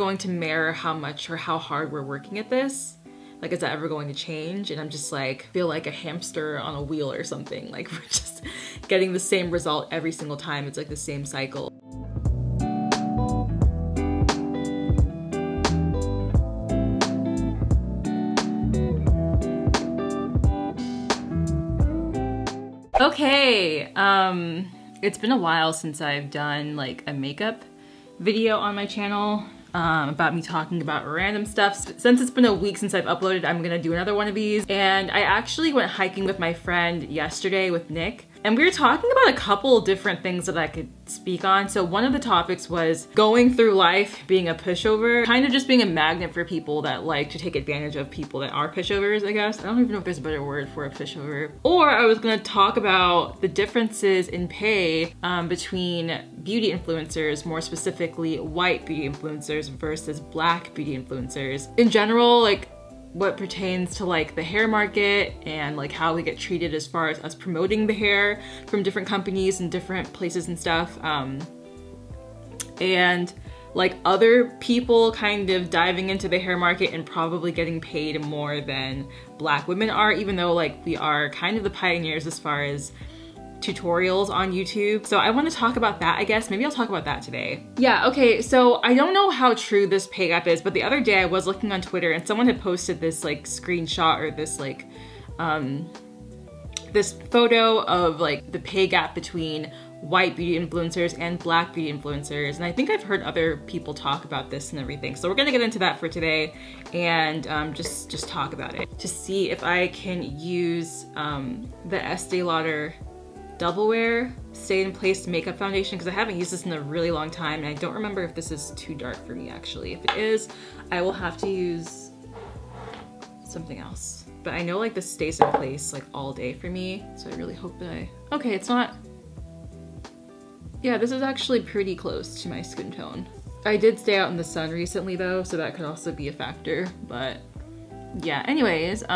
going to mirror how much or how hard we're working at this. Like, is that ever going to change? And I'm just like, feel like a hamster on a wheel or something. Like, we're just getting the same result every single time. It's like the same cycle. Okay, it's been a while since I've done like a makeup video on my channel. About me talking about random stuff. Since it's been a week since I've uploaded, I'm gonna do another one of these. And I actually went hiking with my friend yesterday with Nick, and we were talking about a couple different things that I could speak on. So one of the topics was going through life being a pushover, kind of just being a magnet for people that like to take advantage of people that are pushovers, I guess. I don't even know if there's a better word for a pushover. Or I was gonna talk about the differences in pay between beauty influencers, more specifically white beauty influencers, versus black beauty influencers. In general, like what pertains to like the hair market and like how we get treated as far as us promoting the hair from different companies and different places and stuff. And like other people kind of diving into the hair market and probably getting paid more than black women are, even though like we are kind of the pioneers as far as tutorials on YouTube. So I want to talk about that, I guess. Maybe I'll talk about that today. Yeah, okay, so I don't know how true this pay gap is, but the other day I was looking on Twitter and someone had posted this like screenshot or this like, this photo of like the pay gap between white beauty influencers and black beauty influencers. And I think I've heard other people talk about this and everything. So we're gonna get into that for today and just talk about it. To see if I can use the Estee Lauder Double Wear Stay in Place Makeup Foundation, because I haven't used this in a really long time and I don't remember if this is too dark for me actually. If it is, I will have to use something else. But I know like this stays in place like all day for me, so I really hope that okay, it's not... Yeah, this is actually pretty close to my skin tone. I did stay out in the sun recently though, so that could also be a factor, but yeah, anyways, so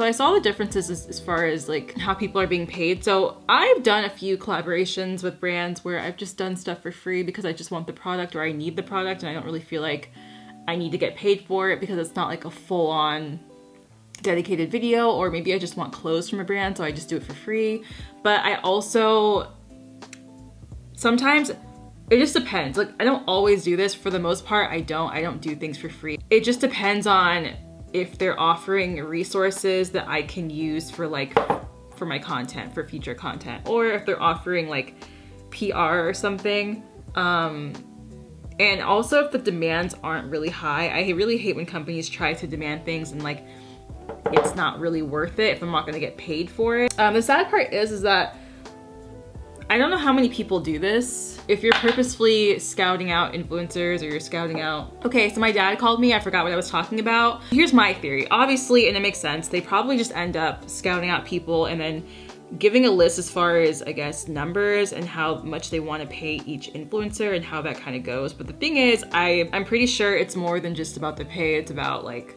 I saw the differences as far as like how people are being paid. So I've done a few collaborations with brands where I've just done stuff for free because I just want the product or I need the product and I don't really feel like I need to get paid for it because it's not like a full-on dedicated video, or maybe I just want clothes from a brand so I just do it for free. But I also sometimes, it just depends. Like I don't always do this. For the most part, I don't do things for free. It just depends on if they're offering resources that I can use for like, for my content, for future content, or if they're offering like PR or something. And also if the demands aren't really high. I really hate when companies try to demand things and like, it's not really worth it if I'm not gonna get paid for it. The sad part is that I don't know how many people do this. If you're purposefully scouting out influencers or you're scouting out... Okay, so my dad called me. I forgot what I was talking about. Here's my theory. Obviously, and it makes sense, they probably just end up scouting out people and then giving a list as far as, I guess, numbers and how much they want to pay each influencer and how that kind of goes. But the thing is, I'm pretty sure it's more than just about the pay. It's about like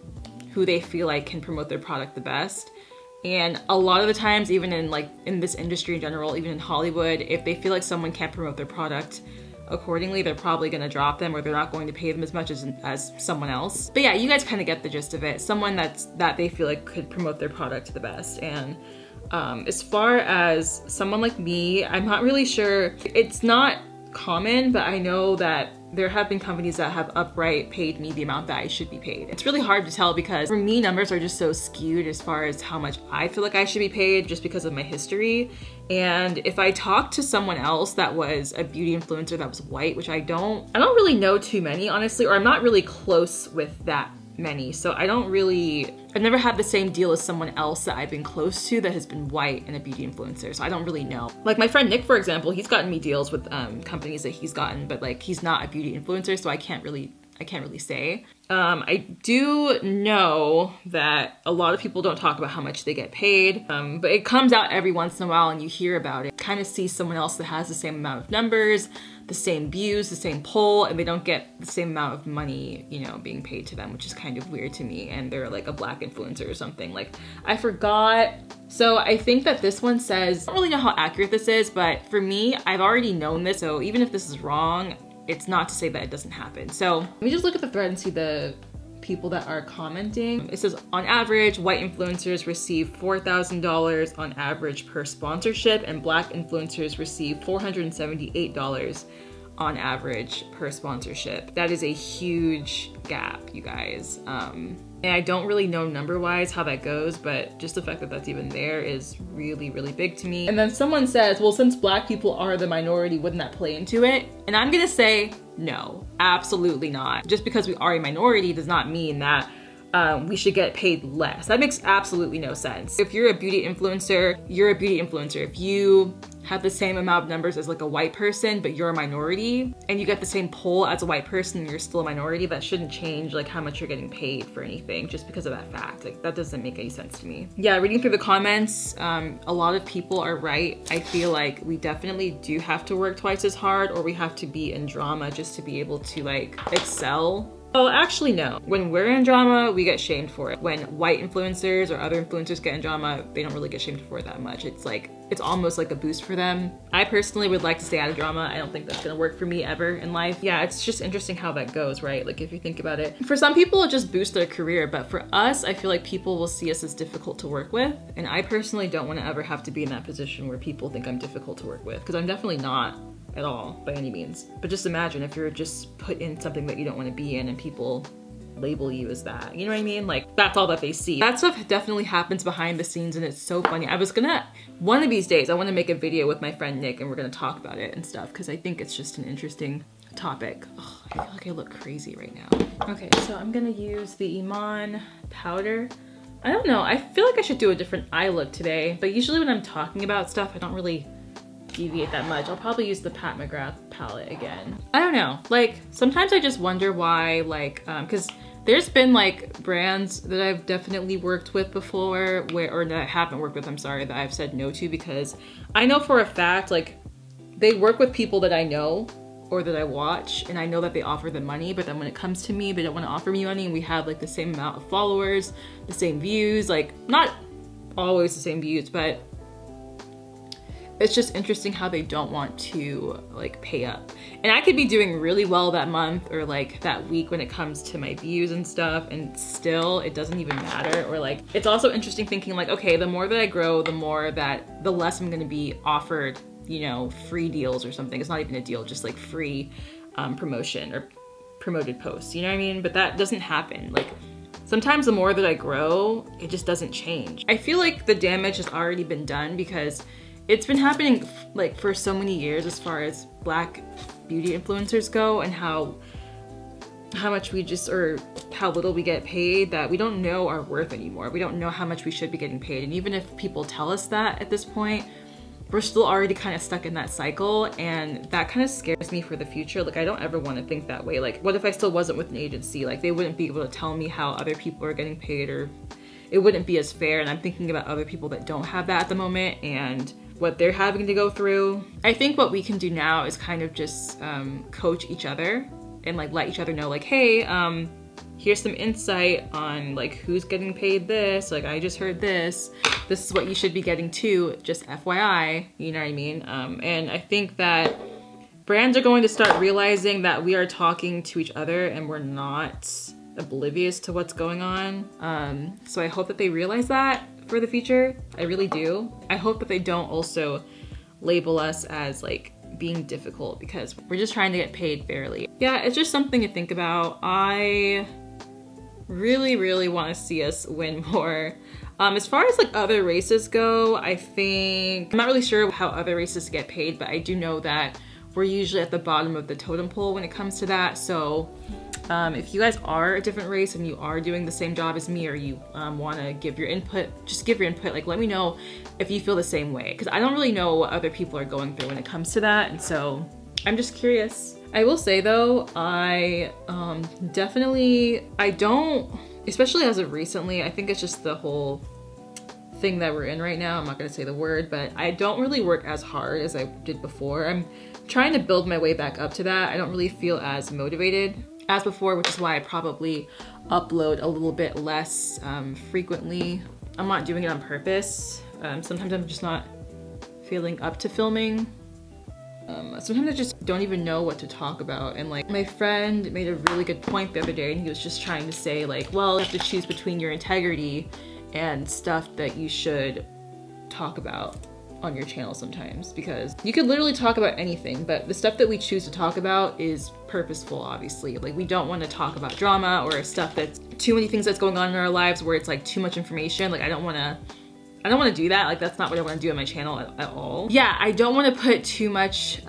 who they feel like can promote their product the best. And a lot of the times, even in like in this industry in general, even in Hollywood, if they feel like someone can't promote their product accordingly, they're probably gonna drop them or they're not going to pay them as much as someone else. But yeah, you guys kind of get the gist of it. Someone that they feel like could promote their product the best. And as far as someone like me, I'm not really sure. It's not common, but I know that there have been companies that have outright paid me the amount that I should be paid. It's really hard to tell because for me, numbers are just so skewed as far as how much I feel like I should be paid just because of my history. And if I talked to someone else that was a beauty influencer that was white, which I don't really know too many, honestly, or I'm not really close with that many. So I've never had the same deal as someone else that I've been close to that has been white and a beauty influencer. So I don't really know. Like my friend Nick, for example, he's gotten me deals with companies that he's gotten, but like he's not a beauty influencer. So I can't really say. I do know that a lot of people don't talk about how much they get paid, but it comes out every once in a while and you hear about it. Kind of see someone else that has the same amount of numbers, the same views, the same poll, and they don't get the same amount of money, you know, being paid to them, which is kind of weird to me. And they're like a black influencer or something. Like I forgot. So I think that this one says, I don't really know how accurate this is, but for me, I've already known this. So even if this is wrong, it's not to say that it doesn't happen. So let me just look at the thread and see the people that are commenting. It says, on average, white influencers receive $4,000 on average per sponsorship, and black influencers receive $478 on average per sponsorship. That is a huge gap, you guys. And I don't really know number-wise how that goes, but just the fact that that's even there is really, really big to me. And then someone says, well, since black people are the minority, wouldn't that play into it? And I'm gonna say, no, absolutely not. Just because we are a minority does not mean that we should get paid less. That makes absolutely no sense. If you're a beauty influencer, you're a beauty influencer. If you have the same amount of numbers as like a white person, but you're a minority, and you get the same poll as a white person and you're still a minority, that shouldn't change like how much you're getting paid for anything just because of that fact. Like, that doesn't make any sense to me. Yeah, reading through the comments, a lot of people are right. I feel like we definitely do have to work twice as hard, or we have to be in drama just to be able to like excel. Oh, actually no. When we're in drama, we get shamed for it. When white influencers or other influencers get in drama, they don't really get shamed for it that much. It's like, it's almost like a boost for them. I personally would like to stay out of drama. I don't think that's gonna work for me ever in life. Yeah, it's just interesting how that goes, right? Like, if you think about it. For some people, it just boosts their career, but for us, I feel like people will see us as difficult to work with. And I personally don't wanna ever have to be in that position where people think I'm difficult to work with, because I'm definitely not at all by any means. But just imagine if you're just put in something that you don't want to be in and people label you as that, you know what I mean? Like, that's all that they see. That stuff definitely happens behind the scenes, and it's so funny. I was gonna, one of these days, I want to make a video with my friend Nick, and we're gonna talk about it and stuff, because I think it's just an interesting topic. Oh, I feel like I look crazy right now. Okay, so I'm gonna use the Iman powder. I don't know, I feel like I should do a different eye look today, but usually when I'm talking about stuff, I don't really deviate that much. I'll probably use the Pat McGrath palette again. I don't know, like, sometimes I just wonder why, like, because there's been like brands that I've definitely worked with before, or that I haven't worked with, I'm sorry, that I've said no to, because I know for a fact, like, they work with people that I know or that I watch, and I know that they offer them money, but then when it comes to me, they don't want to offer me money, and we have like the same amount of followers, the same views, like, not always the same views, but it's just interesting how they don't want to like pay up. And I could be doing really well that month or like that week when it comes to my views and stuff, and still it doesn't even matter. Or like, it's also interesting thinking like, okay, the more that I grow, the more that, the less I'm gonna be offered, you know, free deals or something. It's not even a deal, just like free promotion or promoted posts, you know what I mean? But that doesn't happen. Like, sometimes the more that I grow, it just doesn't change. I feel like the damage has already been done, because it's been happening like for so many years as far as black beauty influencers go, and how much we just, or how little we get paid, that we don't know our worth anymore. We don't know how much we should be getting paid. And even if people tell us that at this point, we're still already kind of stuck in that cycle, and that kind of scares me for the future. Like, I don't ever want to think that way. Like, what if I still wasn't with an agency? Like, they wouldn't be able to tell me how other people are getting paid, or it wouldn't be as fair. And I'm thinking about other people that don't have that at the moment and what they're having to go through. I think what we can do now is kind of just coach each other and like let each other know like, hey, here's some insight on like who's getting paid this, like I just heard this, this is what you should be getting too, just FYI, you know what I mean? And I think that brands are going to start realizing that we are talking to each other and we're not oblivious to what's going on. So I hope that they realize that for the future. I really do. I hope that they don't also label us as like being difficult, because we're just trying to get paid fairly. Yeah, it's just something to think about. I really, really want to see us win more. As far as like other races go, I think, I'm not really sure how other races get paid, but I do know that we're usually at the bottom of the totem pole when it comes to that. So if you guys are a different race and you are doing the same job as me, or you want to give your input, just give your input. Like, let me know if you feel the same way, because I don't really know what other people are going through when it comes to that. And so I'm just curious. I will say though, I definitely, I don't, especially as of recently, I think it's just the whole thing that we're in right now. I'm not going to say the word, but I don't really work as hard as I did before. I'm trying to build my way back up to that. I don't really feel as motivated as before, which is why I probably upload a little bit less frequently. I'm not doing it on purpose. Sometimes I'm just not feeling up to filming. Sometimes I just don't even know what to talk about. And like, my friend made a really good point the other day, and he was just trying to say like, well, you have to choose between your integrity and stuff that you should talk about on your channel sometimes, because you could literally talk about anything, but the stuff that we choose to talk about is purposeful, obviously. Like, we don't want to talk about drama or stuff that's too many things that's going on in our lives where it's like too much information. Like, I don't want to do that. Like, that's not what I want to do on my channel at all. Yeah, I don't want to put too much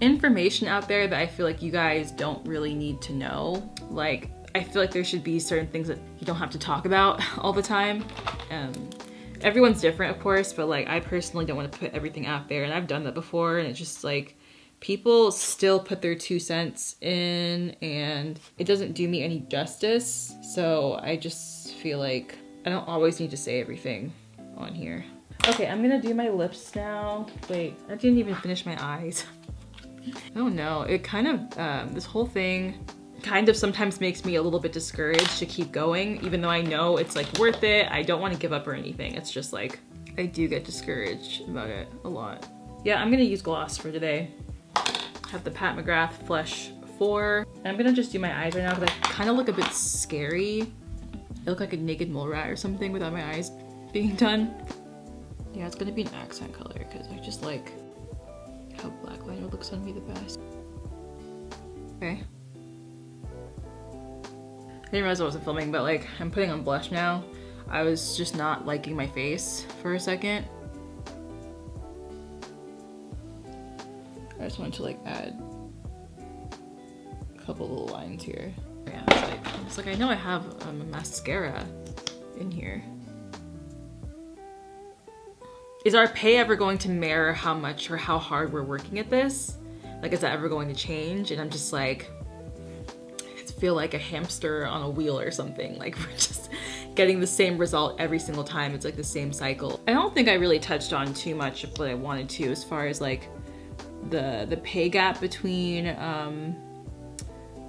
information out there that I feel like you guys don't really need to know. Like, I feel like there should be certain things that you don't have to talk about all the time. Everyone's different, of course, but like, I personally don't want to put everything out there, and I've done that before, and it's just like, people still put their 2 cents in, and it doesn't do me any justice. So I just feel like I don't always need to say everything on here. Okay, I'm gonna do my lips now. Wait, I didn't even finish my eyes. I don't know, it kind of, this whole thing kind of sometimes makes me a little bit discouraged to keep going, even though I know it's like worth it. I don't want to give up or anything. It's just like, I do get discouraged about it a lot. Yeah, I'm gonna use gloss for today. I have the Pat McGrath Flesh 4. And I'm gonna just do my eyes right now because I kind of look a bit scary. I look like a naked mole rat or something without my eyes being done. Yeah, it's gonna be an accent color because I just like how black liner looks on me the best. Okay. I didn't realize I wasn't filming, but like, I'm putting on blush now. I was just not liking my face for a second. I just wanted to like add a couple little lines here. Yeah, it's like I know I have a mascara in here. Is our pay ever going to mirror how much or how hard we're working at this? Like, is that ever going to change? And I'm just like, feel like a hamster on a wheel or something. Like, we're just getting the same result every single time. It's like the same cycle. I don't think I really touched on too much of what I wanted to as far as like the pay gap between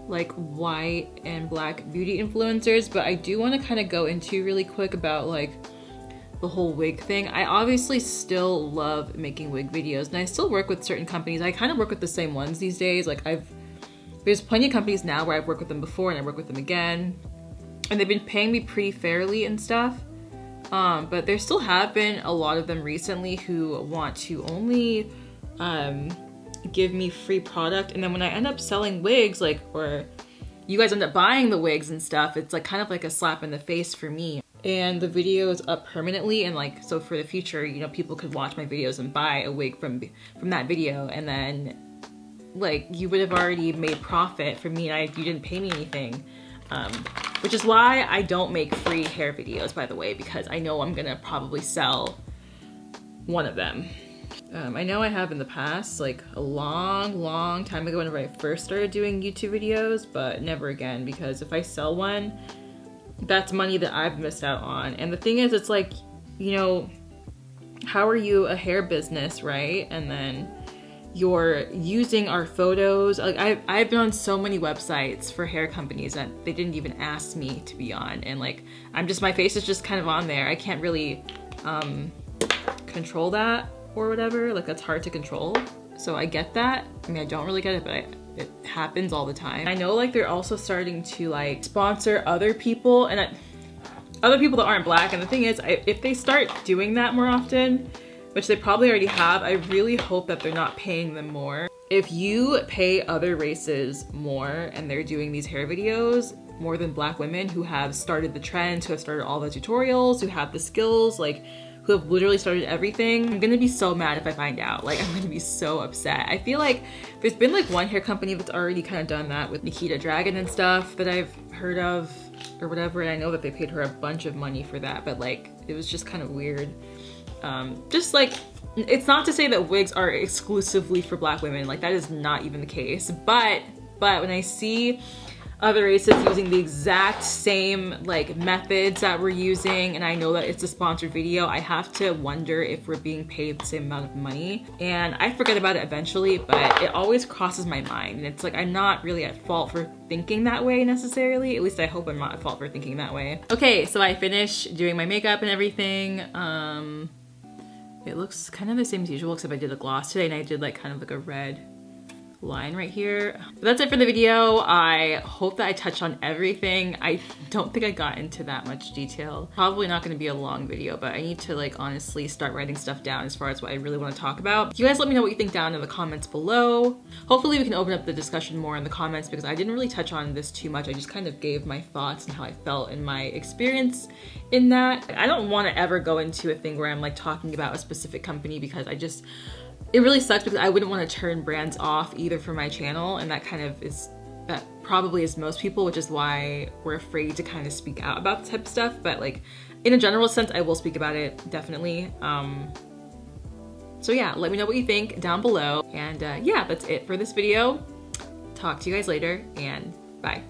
like white and black beauty influencers, but I do want to kind of go into really quick about like the whole wig thing. I obviously still love making wig videos, and I still work with certain companies. I kind of work with the same ones these days. Like, there's plenty of companies now where I've worked with them before and I work with them again, and they've been paying me pretty fairly and stuff, but there still have been a lot of them recently who want to only give me free product, and then when I end up selling wigs, like, or you guys end up buying the wigs and stuff, it's like kind of like a slap in the face for me. And the video is up permanently, and like, so for the future, you know, people could watch my videos and buy a wig from that video, and then like, you would have already made profit for me, and you didn't pay me anything. Which is why I don't make free hair videos, by the way, because I know I'm gonna probably sell one of them. I know I have in the past, like a long time ago whenever I first started doing YouTube videos, but never again, because if I sell one, that's money that I've missed out on. And the thing is, it's like, you know, how are you a hair business, right? And then you're using our photos. Like, I've been on so many websites for hair companies that they didn't even ask me to be on, and like, I'm just, my face is just kind of on there. I can't really control that or whatever. Like, that's hard to control, so I get that. I mean, I don't really get it, but it happens all the time. I know, like, they're also starting to like sponsor other people, and other people that aren't black, and the thing is, if they start doing that more often, which they probably already have, I really hope that they're not paying them more. If you pay other races more and they're doing these hair videos more than black women who have started the trend, who have started all the tutorials, who have the skills, like, who have literally started everything, I'm gonna be so mad if I find out. Like, I'm gonna be so upset. I feel like there's been like one hair company that's already kind of done that with Nikita Dragon and stuff that I've heard of or whatever, and I know that they paid her a bunch of money for that, but like, it was just kind of weird. Just like, it's not to say that wigs are exclusively for black women, like, that is not even the case, but when I see other races using the exact same like methods that we're using, and I know that it's a sponsored video, I have to wonder if we're being paid the same amount of money. And I forget about it eventually, but it always crosses my mind, and it's like, I'm not really at fault for thinking that way necessarily. At least I hope I'm not at fault for thinking that way. Okay, so I finished doing my makeup and everything. It looks kind of the same as usual, except I did a gloss today and I did like kind of like a red line right here. So that's it for the video. I hope that I touched on everything. I don't think I got into that much detail. Probably not going to be a long video, but I need to like honestly start writing stuff down as far as what I really want to talk about. You guys let me know what you think down in the comments below. Hopefully we can open up the discussion more in the comments because I didn't really touch on this too much. I just kind of gave my thoughts and how I felt and my experience in that. I don't want to ever go into a thing where I'm like talking about a specific company because I just, it really sucks because I wouldn't want to turn brands off either for my channel, and that kind of is, that probably is most people, which is why we're afraid to kind of speak out about this type of stuff. But like in a general sense, I will speak about it definitely. So yeah, let me know what you think down below. And yeah, that's it for this video. Talk to you guys later and bye.